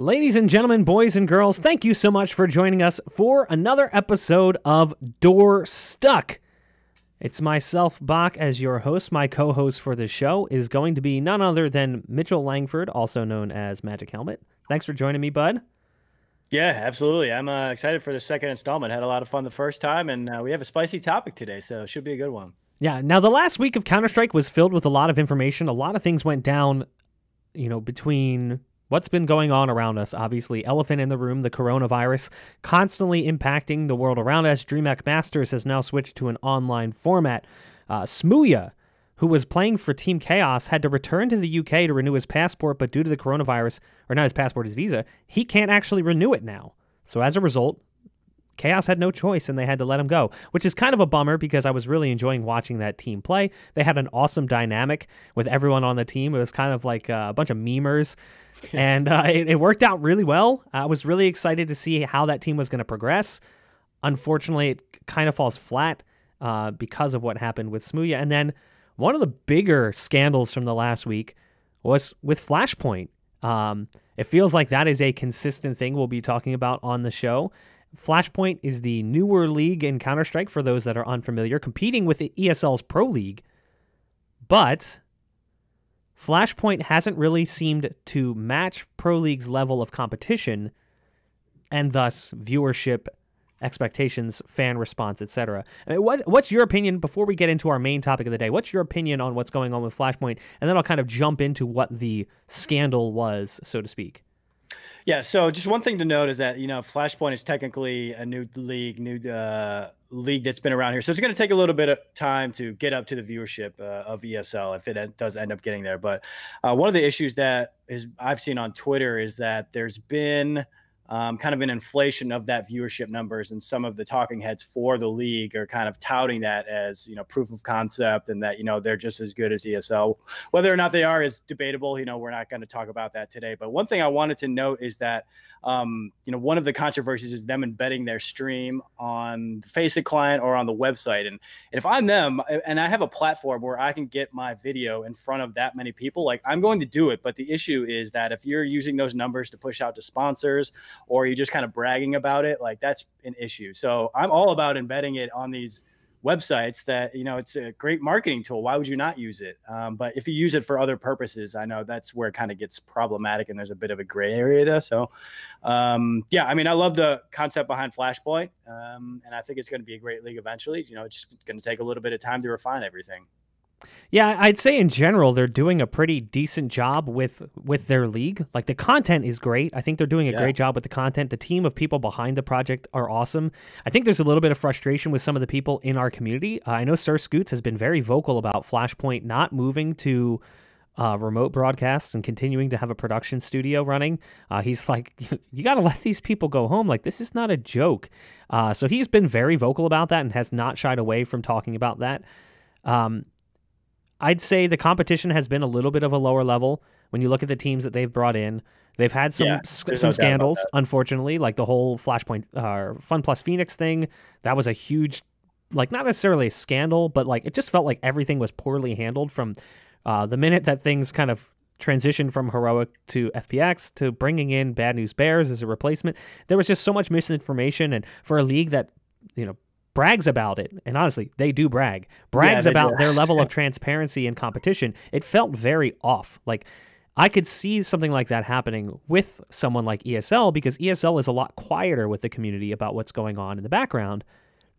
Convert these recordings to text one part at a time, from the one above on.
Ladies and gentlemen, boys and girls, thank you so much for joining us for another episode of Door Stuck. It's myself, Boq, as your host. My co-host for this show is going to be none other than Mitchell Langford, also known as Magic Helmet. Thanks for joining me, bud. Yeah, absolutely. I'm excited for the second installment. Had a lot of fun the first time, and we have a spicy topic today, so it should be a good one. Yeah, now the last week of Counter-Strike was filled with a lot of information. A lot of things went down, you know, between what's been going on around us. Obviously, elephant in the room, the coronavirus, constantly impacting the world around us. DreamHack Masters has now switched to an online format. Smooya, who was playing for Team Chaos, had to return to the UK to renew his passport, but due to the coronavirus, or not his passport, his visa, he can't actually renew it now. So as a result, Chaos had no choice and they had to let him go, which is kind of a bummer because I was really enjoying watching that team play. They had an awesome dynamic with everyone on the team. It was kind of like a bunch of memers. And it worked out really well. I was really excited to see how that team was going to progress. Unfortunately, it kind of falls flat because of what happened with Smooya. And then one of the bigger scandals from the last week was with Flashpoint. It feels like that is a consistent thing we'll be talking about on the show. Flashpoint is the newer league in Counter-Strike, for those that are unfamiliar, competing with the ESL's Pro League. But Flashpoint hasn't really seemed to match Pro League's level of competition and thus viewership expectations, fan response, etc. I mean, what's your opinion, before we get into our main topic of the day, what's your opinion on what's going on with Flashpoint? And then I'll kind of jump into what the scandal was, so to speak. Yeah, so just one thing to note is that, you know, Flashpoint is technically a new league that's been around here. So it's going to take a little bit of time to get up to the viewership of ESL if it does end up getting there. But one of the issues that I've seen on Twitter is that there's been kind of an inflation of that viewership numbers, and some of the talking heads for the league are kind of touting that as, you know, proof of concept and that, you know, they're just as good as ESL. Whether or not they are is debatable. You know, we're not going to talk about that today. But one thing I wanted to note is that, you know, one of the controversies is them embedding their stream on the FACEIT client or on the website. And if I'm them and I have a platform where I can get my video in front of that many people, like, I'm going to do it. But the issue is that if you're using those numbers to push out to sponsors, or you're just kind of bragging about it, like, that's an issue. So I'm all about embedding it on these websites that, you know, it's a great marketing tool. Why would you not use it? But if you use it for other purposes, I know that's where it kind of gets problematic and there's a bit of a gray area there. So, yeah, I mean, I love the concept behind Flashpoint, and I think it's going to be a great league eventually. You know, it's just going to take a little bit of time to refine everything. Yeah, I'd say in general, they're doing a pretty decent job with their league. Like, the content is great. I think they're doing a great job with the content. The team of people behind the project are awesome. I think there's a little bit of frustration with some of the people in our community. I know Sir Scoots has been very vocal about Flashpoint not moving to remote broadcasts and continuing to have a production studio running. He's like, you got to let these people go home. Like, this is not a joke. So he's been very vocal about that and has not shied away from talking about that. I'd say the competition has been a little bit of a lower level when you look at the teams that they've brought in. They've had some scandals, unfortunately, like the whole Flashpoint FunPlus Phoenix thing. That was a huge, like, not necessarily a scandal, but, like, it just felt like everything was poorly handled from the minute that things kind of transitioned from Heroic to FPX to bringing in Bad News Bears as a replacement. There was just so much misinformation, and for a league that, you know, brags about it, and honestly, they do brags about their level of transparency and competition, it felt very off. Like, I could see something like that happening with someone like ESL, because ESL is a lot quieter with the community about what's going on in the background.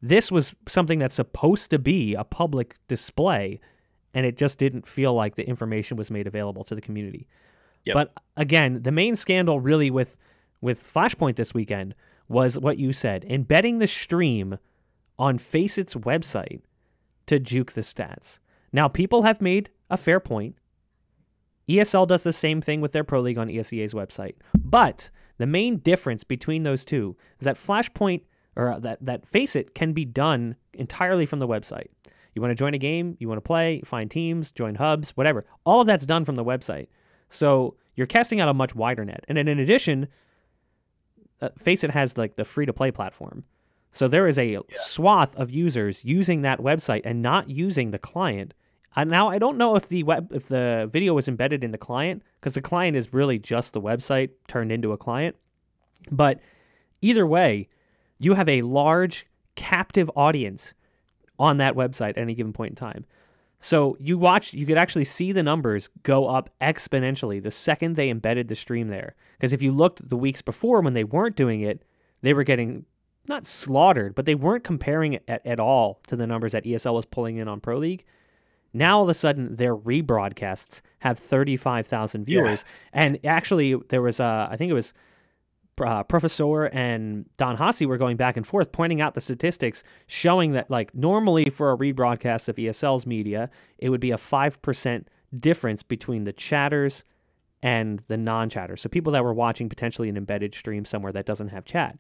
This was something that's supposed to be a public display, and it just didn't feel like the information was made available to the community. Yep. But again, the main scandal really with Flashpoint this weekend was what you said, embedding the stream on FACEIT's website to juke the stats. Now, people have made a fair point. ESL does the same thing with their Pro League on ESEA's website. But the main difference between those two is that Flashpoint, or that FACEIT, can be done entirely from the website. You want to join a game, you want to play, find teams, join hubs, whatever. All of that's done from the website. So you're casting out a much wider net. And then in addition, FACEIT has, like, the free-to-play platform. So there is a swath of users using that website and not using the client Now, I don't know if the video was embedded in the client, because the client is really just the website turned into a client. But either way, you have a large captive audience on that website at any given point in time. So you could actually see the numbers go up exponentially the second they embedded the stream there. Because if you looked the weeks before when they weren't doing it, they were getting not slaughtered, but they weren't comparing it at all to the numbers that ESL was pulling in on Pro League. Now, all of a sudden, their rebroadcasts have 35,000 viewers. Yeah. And actually, there was, I think it was Professor and Don Hossie were going back and forth, pointing out the statistics, showing that, like, normally for a rebroadcast of ESL's media, it would be a 5% difference between the chatters and the non-chatters. So people that were watching potentially an embedded stream somewhere that doesn't have chat.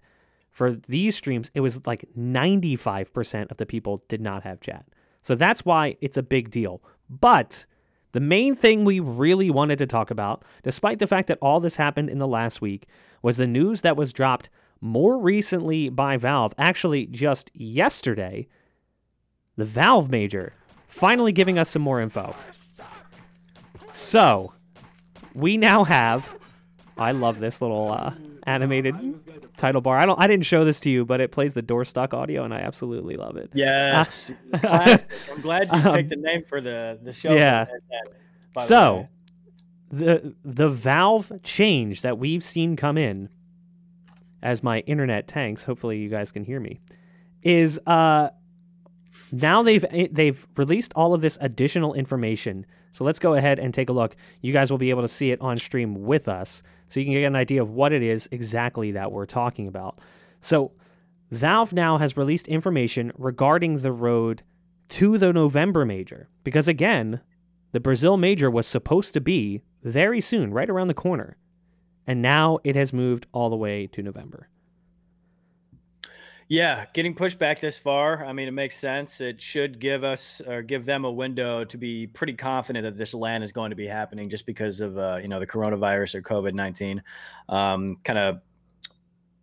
For these streams, it was like 95% of the people did not have chat. So that's why it's a big deal. But the main thing we really wanted to talk about, despite the fact that all this happened in the last week, was the news that was dropped more recently by Valve. Actually, just yesterday, the Valve Major finally giving us some more info. So we now have... I love this little animated title bar. I didn't show this to you, but it plays the Door Stuck audio, and I absolutely love it. Yes, I'm glad you picked the name for the show. Yeah. So, the Valve change that we've seen come in, as my internet tanks, hopefully you guys can hear me, is now they've released all of this additional information. So let's go ahead and take a look. You guys will be able to see it on stream with us, so you can get an idea of what it is exactly that we're talking about. So Valve now has released information regarding the road to the November major, because again, the Brazil major was supposed to be very soon, right around the corner, and now it has moved all the way to November. Yeah, getting pushed back this far, I mean, it makes sense. It should give us or give them a window to be pretty confident that this LAN is going to be happening, just because of, you know, the coronavirus or COVID-19 kind of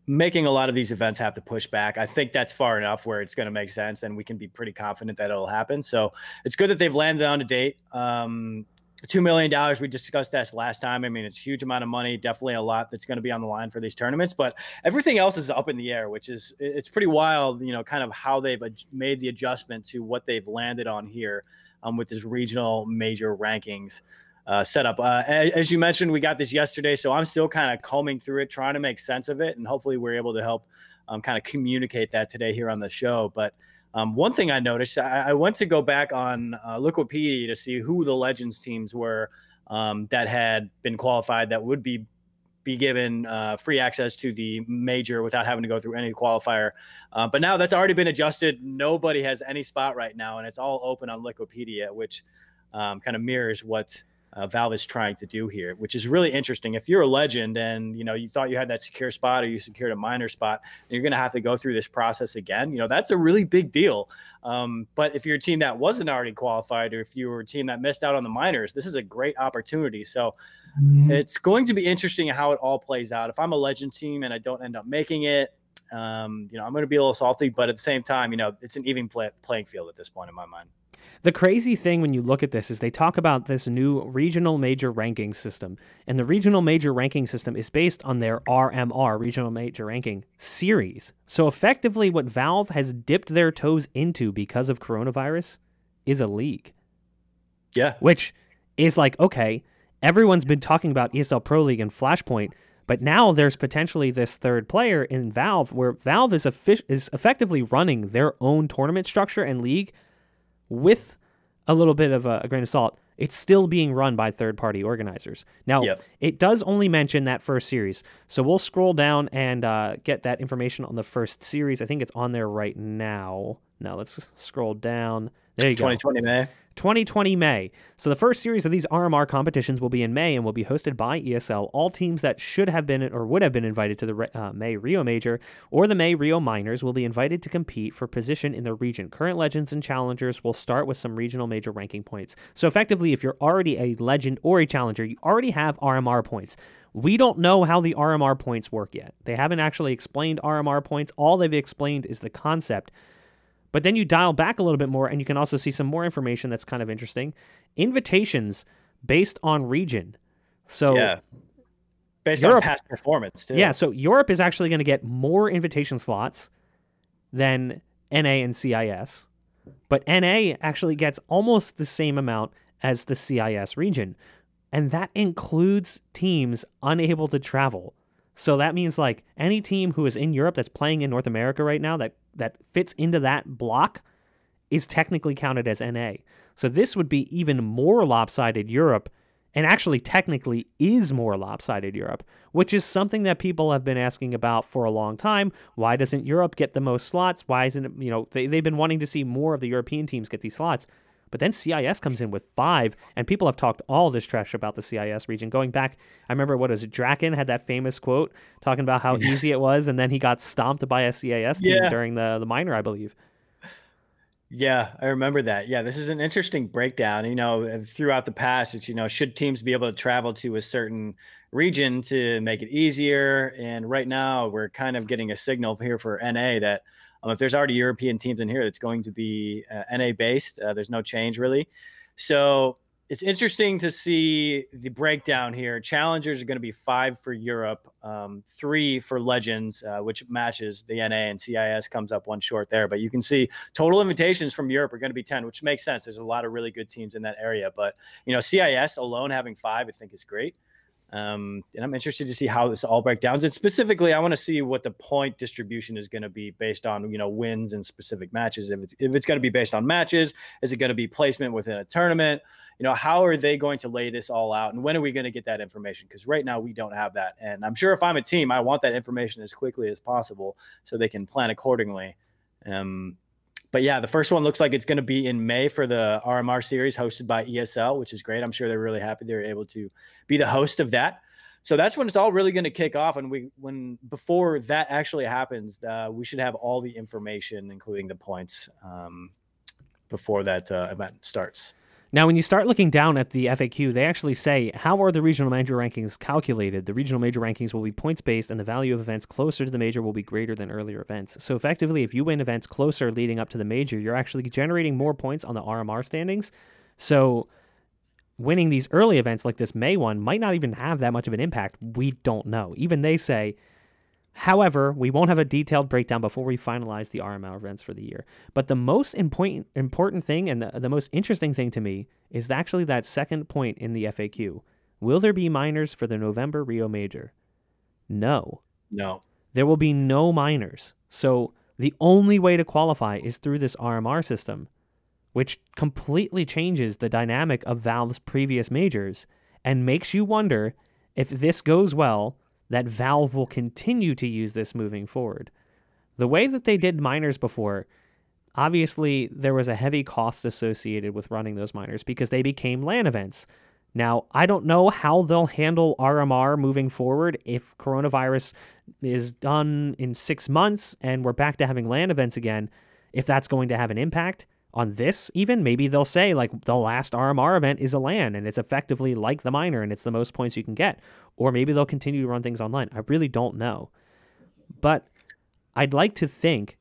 making a lot of these events have to push back. I think that's far enough where it's going to make sense and we can be pretty confident that it'll happen. So it's good that they've landed on a date. $2 million, we discussed that last time. I mean, it's a huge amount of money, definitely a lot that's going to be on the line for these tournaments, but everything else is up in the air, which is, it's pretty wild, you know, kind of how they've made the adjustment to what they've landed on here with this regional major rankings setup. As you mentioned, we got this yesterday, so I'm still kind of combing through it, trying to make sense of it, and hopefully we're able to help kind of communicate that today here on the show. But one thing I noticed, I went to go back on Liquipedia to see who the Legends teams were that had been qualified that would be given free access to the major without having to go through any qualifier. But now that's already been adjusted. Nobody has any spot right now, and it's all open on Liquipedia, which kind of mirrors what Valve is trying to do here, which is really interesting. If you're a Legend and, you know, you thought you had that secure spot or you secured a minor spot, and you're going to have to go through this process again, you know, that's a really big deal. But if you're a team that wasn't already qualified, or if you were a team that missed out on the minors, this is a great opportunity. So it's going to be interesting how it all plays out. If I'm a Legend team and I don't end up making it, you know, I'm going to be a little salty, but at the same time, you know, it's an even playing field at this point in my mind. The crazy thing when you look at this is they talk about this new regional major ranking system, and the regional major ranking system is based on their RMR, regional major ranking series. So effectively what Valve has dipped their toes into because of coronavirus is a league. Yeah. Which is like, okay, everyone's been talking about ESL Pro League and Flashpoint, but now there's potentially this third player in Valve, where Valve is effectively running their own tournament structure and league with a little bit of a grain of salt. It's still being run by third-party organizers. Now, yep, it does only mention that first series, so we'll scroll down and get that information on the first series. I think it's on there right now. Now, let's scroll down. There you go. 2020 May. 2020 May. So the first series of these RMR competitions will be in May and will be hosted by ESL. All teams that should have been or would have been invited to the May Rio Major or the May Rio Minors will be invited to compete for position in the region. Current Legends and Challengers will start with some regional major ranking points. So effectively, if you're already a Legend or a Challenger, you already have RMR points. We don't know how the RMR points work yet. They haven't actually explained RMR points. All they've explained is the concept. But then you dial back a little bit more, and you can also see some more information that's kind of interesting. Invitations based on region. So yeah. Based on past performance, too. Yeah, so Europe is actually going to get more invitation slots than NA and CIS. But NA actually gets almost the same amount as the CIS region. And that includes teams unable to travel. So that means, like, any team who is in Europe that's playing in North America right now that fits into that block is technically counted as NA. So this would be even more lopsided Europe, and actually technically is more lopsided Europe, which is something that people have been asking about for a long time. Why doesn't Europe get the most slots? Why isn't it, you know, they've been wanting to see more of the European teams get these slots. But then CIS comes in with 5, and people have talked all this trash about the CIS region. Going back, I remember, what is it, Draken had that famous quote talking about how easy it was, and then he got stomped by a CIS team during the minor, I believe. Yeah, I remember that. Yeah, this is an interesting breakdown. You know, throughout the past, it's, you know, should teams be able to travel to a certain region to make it easier? And right now, we're kind of getting a signal here for NA that, if there's already European teams in here, it's going to be NA-based. There's no change, really. So it's interesting to see the breakdown here. Challengers are going to be 5 for Europe, 3 for Legends, which matches the NA, and CIS comes up one short there. But you can see total invitations from Europe are going to be 10, which makes sense. There's a lot of really good teams in that area. But, you know, CIS alone having 5, I think, is great. And I'm interested to see how this all breaks down. And specifically, I want to see what the point distribution is going to be based on, you know, wins and specific matches. If it's going to be based on matches, is it going to be placement within a tournament? You know, how are they going to lay this all out? And when are we going to get that information? Because right now we don't have that. And I'm sure if I'm a team, I want that information as quickly as possible so they can plan accordingly. But yeah, the first one looks like it's going to be in May for the RMR series hosted by ESL, which is great. I'm sure they're really happy they were able to be the host of that. So that's when it's all really going to kick off. And before that actually happens, we should have all the information, including the points, before that event starts. Now, when you start looking down at the FAQ, they actually say, how are the regional major rankings calculated? The regional major rankings will be points-based, and the value of events closer to the major will be greater than earlier events. So effectively, if you win events closer leading up to the major, you're actually generating more points on the RMR standings. So winning these early events like this May one might not even have that much of an impact. We don't know. Even they say, however, we won't have a detailed breakdown before we finalize the RMR events for the year. But the most important thing, and the most interesting thing to me, is actually that second point in the FAQ. Will there be minors for the November Rio Major? No. No. There will be no minors. So the only way to qualify is through this RMR system, which completely changes the dynamic of Valve's previous majors and makes you wonder if this goes well, that Valve will continue to use this moving forward. The way that they did minors before, obviously there was a heavy cost associated with running those minors because they became LAN events. Now, I don't know how they'll handle RMR moving forward if coronavirus is done in 6 months and we're back to having LAN events again, if that's going to have an impact on this even. Maybe they'll say, like, the last RMR event is a LAN, and it's effectively like the minor, and it's the most points you can get. Or maybe they'll continue to run things online. I really don't know. But I'd like to think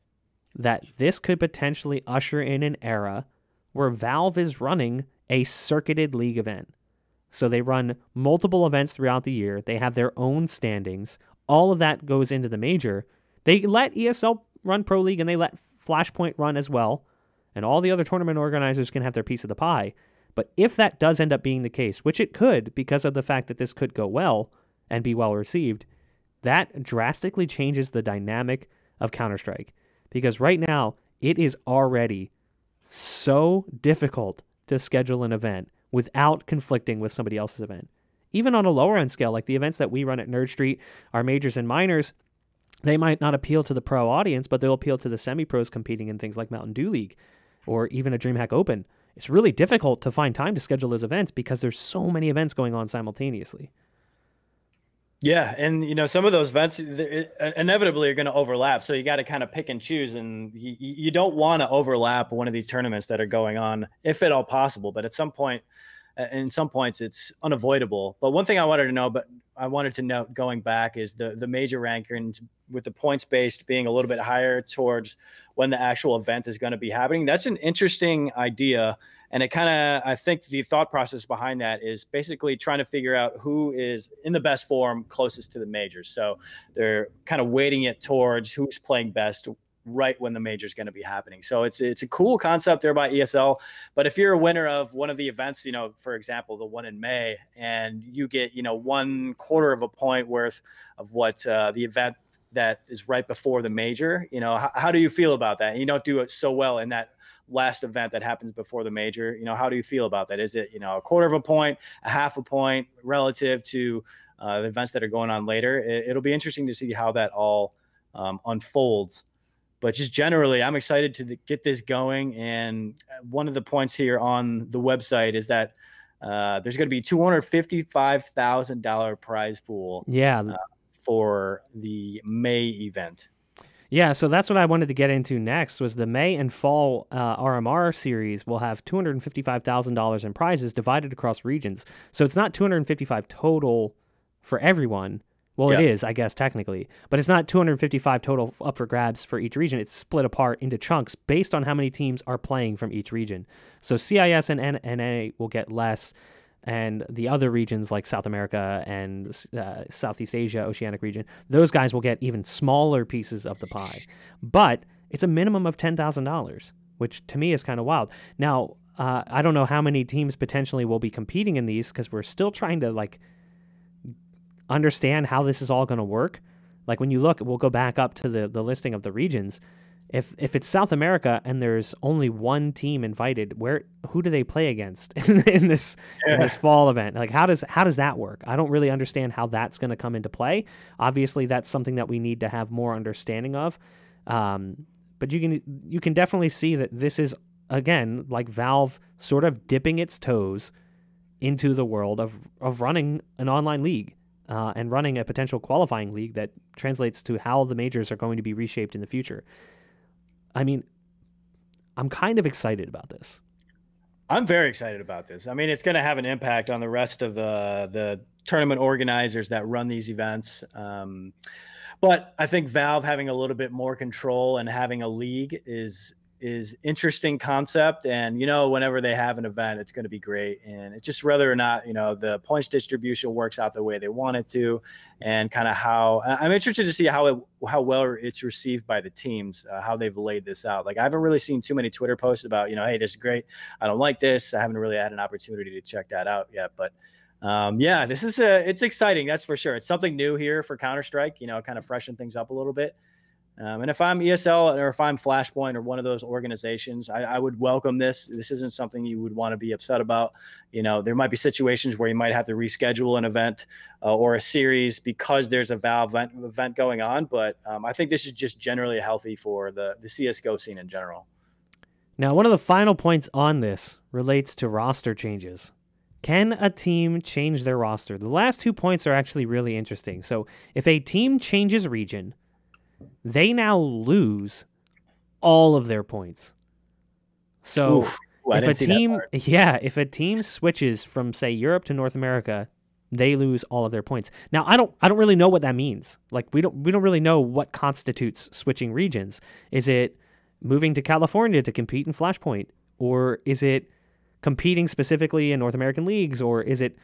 that this could potentially usher in an era where Valve is running a circuited league event. So they run multiple events throughout the year. They have their own standings. All of that goes into the major. They let ESL run Pro League, and they let Flashpoint run as well. And all the other tournament organizers can have their piece of the pie. But if that does end up being the case, which it could because of the fact that this could go well and be well received, that drastically changes the dynamic of Counter-Strike. Because right now, it is already so difficult to schedule an event without conflicting with somebody else's event. Even on a lower end scale, like the events that we run at Nerd Street, our majors and minors, they might not appeal to the pro audience, but they'll appeal to the semi-pros competing in things like Mountain Dew League, or even a DreamHack Open. It's really difficult to find time to schedule those events because there's so many events going on simultaneously. Yeah, and you know, some of those events inevitably are going to overlap, so you got to kind of pick and choose, and you don't want to overlap one of these tournaments that are going on, if at all possible. But at some point, and in some points it's unavoidable. But one thing I wanted to know, going back, is the major rankings with the points based being a little bit higher towards when the actual event is going to be happening. That's an interesting idea. And it kind of, I think the thought process behind that is basically trying to figure out who is in the best form closest to the majors. So they're kind of weighting it towards who's playing best right when the major is going to be happening. So it's a cool concept there by ESL. But if you're a winner of one of the events, you know, for example, the one in May, and you get, you know, 1/4 of a point worth of what the event that is right before the major, you know, how do you feel about that? And you don't do it so well in that last event that happens before the major, you know, how do you feel about that? Is it, you know, 1/4 of a point, 1/2 a point relative to the events that are going on later? It'll be interesting to see how that all unfolds. But just generally, I'm excited to get this going. And one of the points here on the website is that there's going to be $255,000 prize pool, yeah, for the May event. Yeah, so that's what I wanted to get into next, was the May and fall RMR series will have $255,000 in prizes divided across regions. So it's not 255 total for everyone. Well, yeah, it is, I guess, technically. But it's not 255 total up for grabs for each region. It's split apart into chunks based on how many teams are playing from each region. So CIS and NA will get less, and the other regions like South America and Southeast Asia, Oceanic region, those guys will get even smaller pieces of the pie. But it's a minimum of $10,000, which to me is kind of wild. Now, I don't know how many teams potentially will be competing in these, because we're still trying to, like, understand how this is all going to work. Like, when you look, we'll go back up to the listing of the regions. If it's South America and there's only one team invited, who do they play against in this fall event? Like, how does that work? I don't really understand how that's going to come into play. Obviously, that's something that we need to have more understanding of. But you can definitely see that this is, again, like Valve sort of dipping its toes into the world of running an online league. And running a potential qualifying league that translates to how the majors are going to be reshaped in the future. I mean, I'm kind of excited about this. I'm very excited about this. I mean, it's going to have an impact on the rest of the tournament organizers that run these events. But I think Valve having a little bit more control and having a league is interesting concept. And, you know, whenever they have an event, it's going to be great. And it's just whether or not, you know, the points distribution works out the way they want it to, and kind of how I'm interested to see how well it's received by the teams, how they've laid this out. Like, I haven't really seen too many Twitter posts about, you know, hey, this is great, I don't like this. I haven't really had an opportunity to check that out yet, but yeah, this is it's exciting. That's for sure. It's something new here for Counter-Strike, you know, kind of freshen things up a little bit. And if I'm ESL or if I'm Flashpoint or one of those organizations, I would welcome this. This isn't something you would want to be upset about. You know, there might be situations where you might have to reschedule an event or a series because there's a Valve event going on. But I think this is just generally healthy for the CSGO scene in general. Now, one of the final points on this relates to roster changes. Can a team change their roster? The last 2 points are actually really interesting. So if a team changes region, they now lose all of their points. So if a team switches from, say, Europe to North America, they lose all of their points. Now, I don't really know what that means. Like, we don't really know what constitutes switching regions. Is it moving to California to compete in Flashpoint, or is it competing specifically in North American leagues, or is it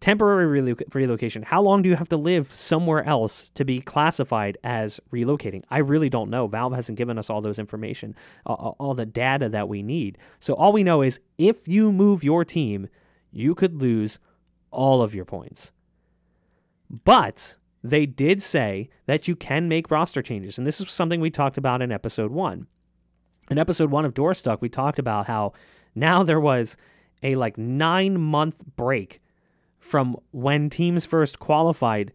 temporary relocation? How long do you have to live somewhere else to be classified as relocating? I really don't know. Valve hasn't given us all those information, all the data that we need. So all we know is if you move your team, you could lose all of your points. But they did say that you can make roster changes. And this is something we talked about in episode one. In episode one of Door Stuck, we talked about how now there was a like 9-month break from when teams first qualified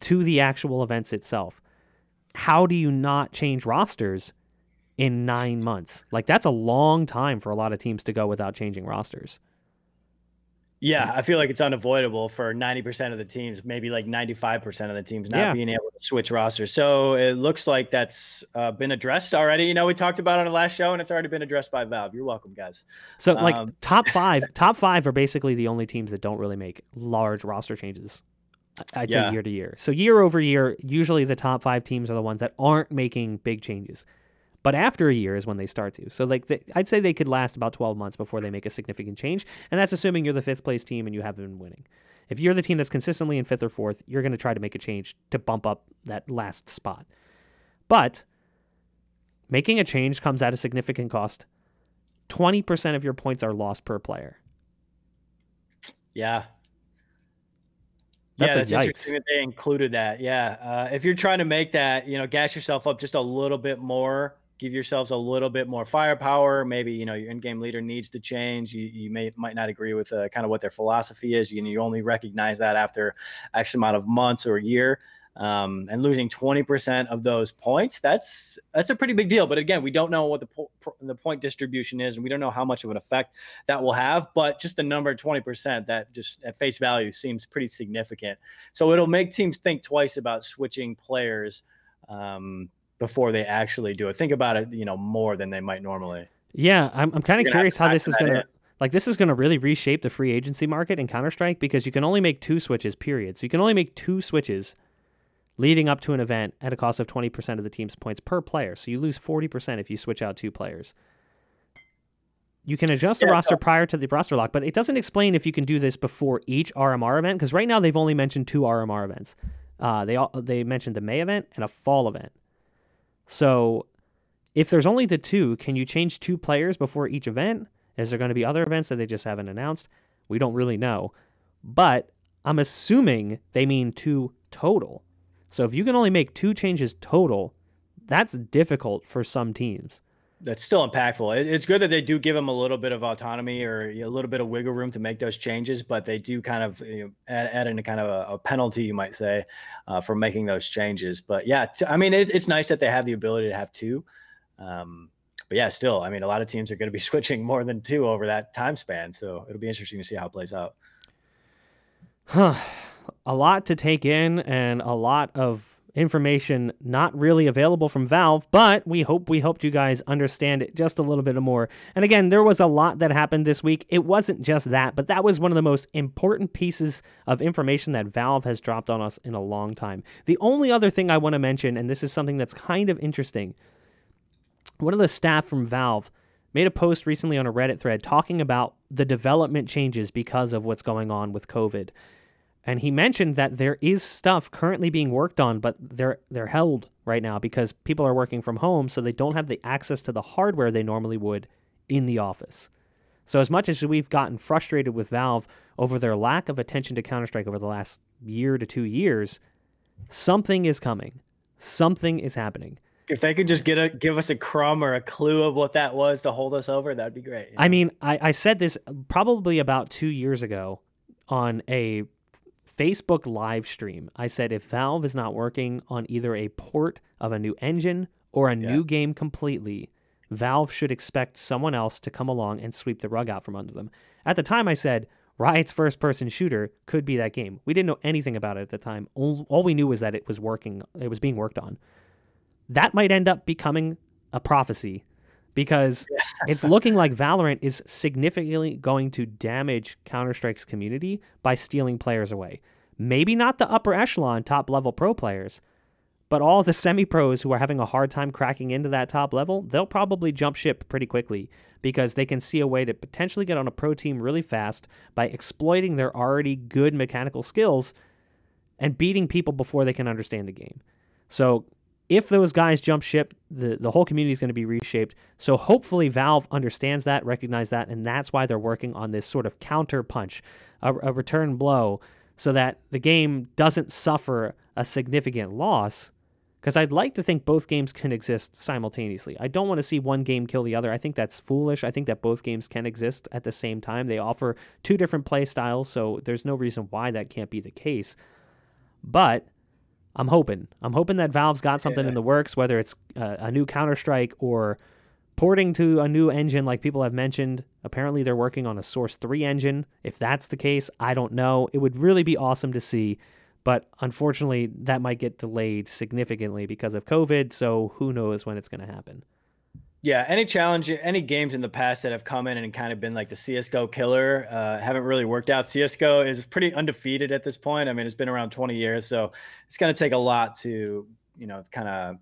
to the actual events itself. How do you not change rosters in 9 months? Like, that's a long time for a lot of teams to go without changing rosters. Yeah, I feel like it's unavoidable for 90% of the teams, maybe like 95% of the teams not being able to switch rosters. So it looks like that's been addressed already. You know, we talked about it on the last show, and it's already been addressed by Valve. You're welcome, guys. So like top five are basically the only teams that don't really make large roster changes, I'd say, year to year. So year over year, usually the top five teams are the ones that aren't making big changes. But after a year is when they start to. So like I'd say they could last about 12 months before they make a significant change. And that's assuming you're the fifth place team and you haven't been winning. If you're the team that's consistently in fifth or fourth, you're going to try to make a change to bump up that last spot. But making a change comes at a significant cost. 20% of your points are lost per player. Yeah. That's interesting that they included that. Yeah. If you're trying to make that, you know, gas yourself up just a little bit more. Give yourselves a little bit more firepower. Maybe, you know, your in-game leader needs to change. You might not agree with kind of what their philosophy is. You only recognize that after X amount of months or a year. And losing 20% of those points, that's a pretty big deal. But again, we don't know what the point distribution is, and we don't know how much of an effect that will have. But just the number 20%, that just at face value seems pretty significant. So it'll make teams think twice about switching players before they actually do it. Think about it, you know, more than they might normally. Yeah, I'm kind of curious how this is going to really reshape the free agency market in Counter-Strike, because you can only make two switches, period. So you can only make two switches leading up to an event at a cost of 20% of the team's points per player. So you lose 40% if you switch out two players. You can adjust the roster prior to the roster lock, but it doesn't explain if you can do this before each RMR event, because right now they've only mentioned two RMR events. They mentioned the May event and a fall event. So if there's only the two, can you change two players before each event? Is there going to be other events that they just haven't announced? We don't really know. But I'm assuming they mean two total. So if you can only make two changes total, that's difficult for some teams. That's still impactful. It's good that they do give them a little bit of autonomy or a little bit of wiggle room to make those changes, but they do kind of add in a kind of a penalty, you might say, for making those changes. But yeah, I mean, it's nice that they have the ability to have two. But yeah, still, I mean, a lot of teams are going to be switching more than two over that time span. So it'll be interesting to see how it plays out. Huh. A lot to take in and a lot of information not really available from Valve, but we hoped you guys understand it just a little bit more. And again, there was a lot that happened this week. It wasn't just that, but that was one of the most important pieces of information that Valve has dropped on us in a long time. The only other thing I want to mention, and this is something that's kind of interesting, one of the staff from Valve made a post recently on a Reddit thread talking about the development changes because of what's going on with COVID. And he mentioned that there is stuff currently being worked on, but they're held right now because people are working from home, so they don't have the access to the hardware they normally would in the office. So as much as we've gotten frustrated with Valve over their lack of attention to Counter-Strike over the last year to 2 years, something is coming. Something is happening. If they could just give us a crumb or a clue of what that was to hold us over, that'd be great. You know? I mean, I said this probably about 2 years ago on a Facebook live stream. I said if Valve is not working on either a port of a new engine or a new game completely, Valve should expect someone else to come along and sweep the rug out from under them. At the time I said Riot's first-person shooter could be that game. We didn't know anything about it at the time. All we knew was that it was being worked on. That might end up becoming a prophecy, because it's looking like Valorant is significantly going to damage Counter-Strike's community by stealing players away. Maybe not the upper echelon top-level pro players, but all the semi-pros who are having a hard time cracking into that top level, they'll probably jump ship pretty quickly because they can see a way to potentially get on a pro team really fast by exploiting their already good mechanical skills and beating people before they can understand the game. So if those guys jump ship, the whole community is going to be reshaped. So hopefully Valve understands that, recognizes that, and that's why they're working on this sort of counter punch, a return blow, so that the game doesn't suffer a significant loss, because I'd like to think both games can exist simultaneously. I don't want to see one game kill the other. I think that's foolish. I think that both games can exist at the same time. They offer two different play styles, so there's no reason why that can't be the case. But I'm hoping that Valve's got something in the works, whether it's a new Counter-Strike or porting to a new engine like people have mentioned. Apparently they're working on a Source 3 engine. If that's the case, I don't know. It would really be awesome to see, but unfortunately that might get delayed significantly because of COVID, so who knows when it's going to happen. Yeah, any challenge, any games in the past that have come in and kind of been like the CSGO killer haven't really worked out. CSGO is pretty undefeated at this point. I mean, it's been around 20 years, so it's going to take a lot to, you know, kind of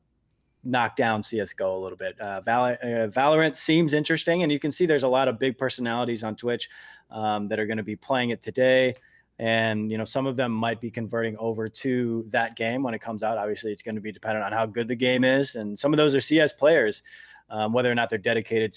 knock down CSGO a little bit. Valorant seems interesting, and you can see there's a lot of big personalities on Twitch that are going to be playing it today. And, you know, some of them might be converting over to that game when it comes out. Obviously, it's going to be dependent on how good the game is. And some of those are CS players. Whether or not they're dedicated,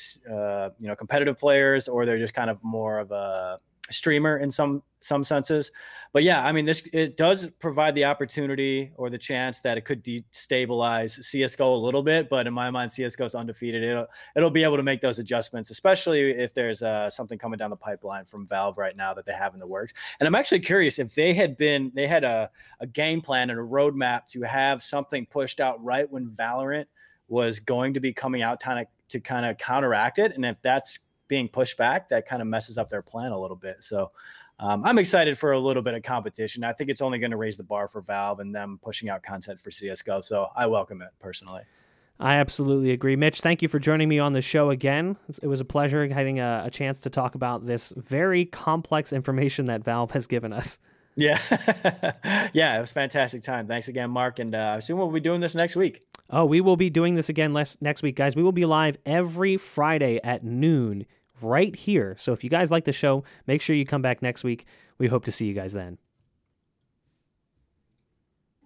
you know, competitive players, or they're just kind of more of a streamer in some senses. But yeah, I mean, it does provide the opportunity or the chance that it could destabilize CSGO a little bit. But in my mind, CSGO is undefeated. It'll be able to make those adjustments, especially if there's something coming down the pipeline from Valve right now that they have in the works. And I'm actually curious if they had a game plan and a roadmap to have something pushed out right when Valorant was going to be coming out to kind of counteract it. And if that's being pushed back, that kind of messes up their plan a little bit. So I'm excited for a little bit of competition. I think it's only going to raise the bar for Valve and them pushing out content for CSGO. So I welcome it personally. I absolutely agree. Mitch, thank you for joining me on the show again. It was a pleasure having a chance to talk about this very complex information that Valve has given us. Yeah. Yeah, it was a fantastic time. Thanks again, Mark. And I assume we'll be doing this next week. Oh, we will be doing this again next week, guys. We will be live every Friday at noon right here. So if you guys like the show, make sure you come back next week. We hope to see you guys then.